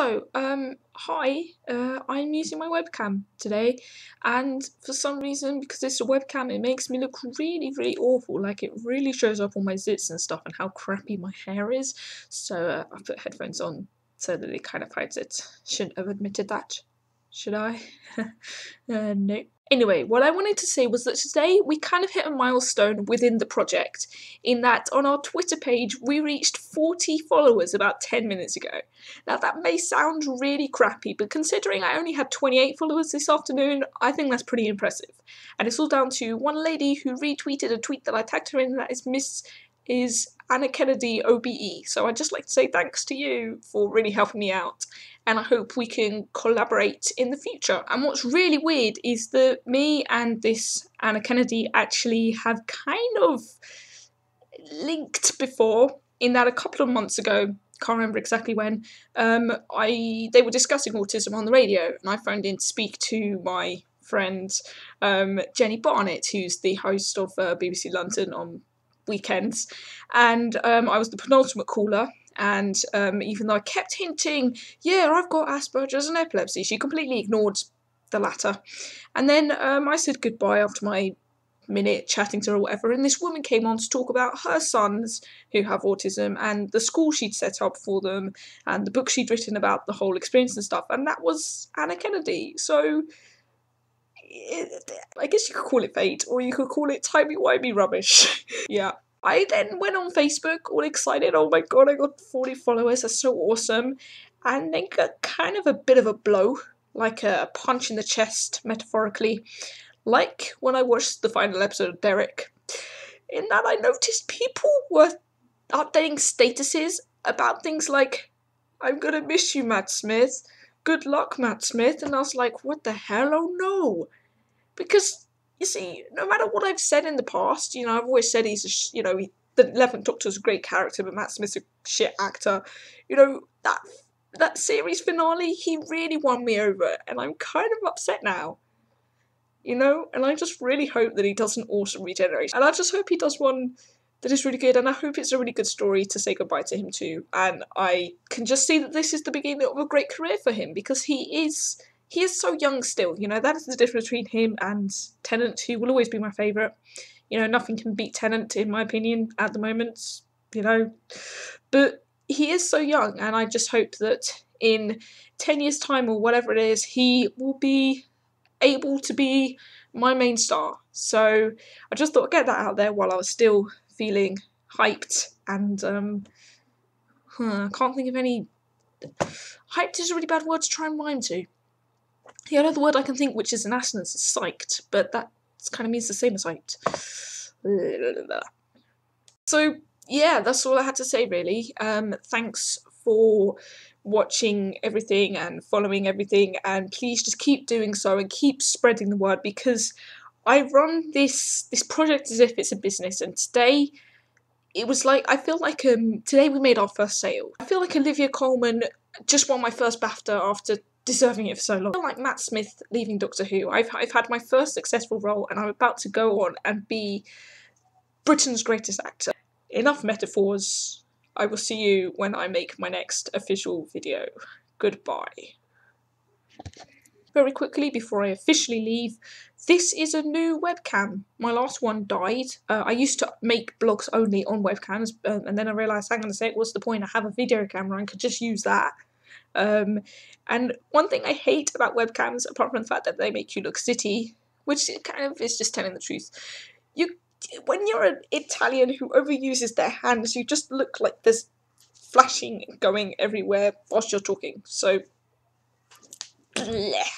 So, hi, I'm using my webcam today, and for some reason, because it's a webcam, it makes me look really, really awful. Like, it really shows up all my zits and stuff and how crappy my hair is. So I put headphones on so that it kind of hides it. Shouldn't have admitted that, should I? No. Anyway, what I wanted to say was that today we kind of hit a milestone within the project, in that on our Twitter page we reached 40 followers about 10 minutes ago. Now that may sound really crappy, but considering I only had 28 followers this afternoon, I think that's pretty impressive. And it's all down to one lady who retweeted a tweet that I tagged her in, and that is Anna Kennedy OBE. So I'd just like to say thanks to you for really helping me out, and I hope we can collaborate in the future. And what's really weird is that me and this Anna Kennedy actually have kind of linked before, in that a couple of months ago, can't remember exactly when, they were discussing autism on the radio, and I phoned in to speak to my friend Jenny Barnett, who's the host of BBC London on weekends, and I was the penultimate caller, and even though I kept hinting, yeah, I've got Asperger's and epilepsy, she completely ignored the latter. And then I said goodbye after my minute chatting to her or whatever, and this woman came on to talk about her sons who have autism and the school she'd set up for them and the book she'd written about the whole experience and stuff, and that was Anna Kennedy. So I guess you could call it fate, or you could call it timey-wimey rubbish. Yeah. I then went on Facebook all excited, oh my god, I got 40 followers, that's so awesome, and then got kind of a bit of a blow, like a punch in the chest, metaphorically, like when I watched the final episode of Derek, in that I noticed people were updating statuses about things like, I'm gonna miss you, Matt Smith, good luck, Matt Smith, and I was like, what the hell, oh no. Because, you see, no matter what I've said in the past, you know, I've always said the 11th Doctor's a great character, but Matt Smith's a shit actor. You know, that series finale, he really won me over, and I'm kind of upset now. You know, and I just really hope that he does an awesome regeneration. And I just hope he does one that is really good, and I hope it's a really good story to say goodbye to him too. And I can just see that this is the beginning of a great career for him, because he is so young still, you know, that is the difference between him and Tennant, who will always be my favourite. You know, nothing can beat Tennant, in my opinion, at the moment, you know. But he is so young, and I just hope that in 10 years' time or whatever it is, he will be able to be my main star. So I just thought I'd get that out there while I was still feeling hyped, and I can't think of any... Hyped is a really bad word to try and rhyme to. The other word I can think which is an assonance is psyched, but that kind of means the same as hyped. So yeah, that's all I had to say really. Thanks for watching everything and following everything, and please just keep doing so and keep spreading the word, because I run this project as if it's a business, and today it was like, I feel like today we made our first sale. I feel like Olivia Coleman just won my first BAFTA after deserving it for so long. I feel like Matt Smith leaving Doctor Who. I've had my first successful role, and I'm about to go on and be Britain's greatest actor. Enough metaphors. I will see you when I make my next official video. Goodbye. Very quickly, before I officially leave, this is a new webcam. My last one died. I used to make blogs only on webcams, and then I realised, hang on a sec, what's the point? I have a video camera and could just use that. And one thing I hate about webcams, apart from the fact that they make you look city, which kind of is just telling the truth, when you're an Italian who overuses their hands, you just look like there's flashing going everywhere whilst you're talking. So... bleh.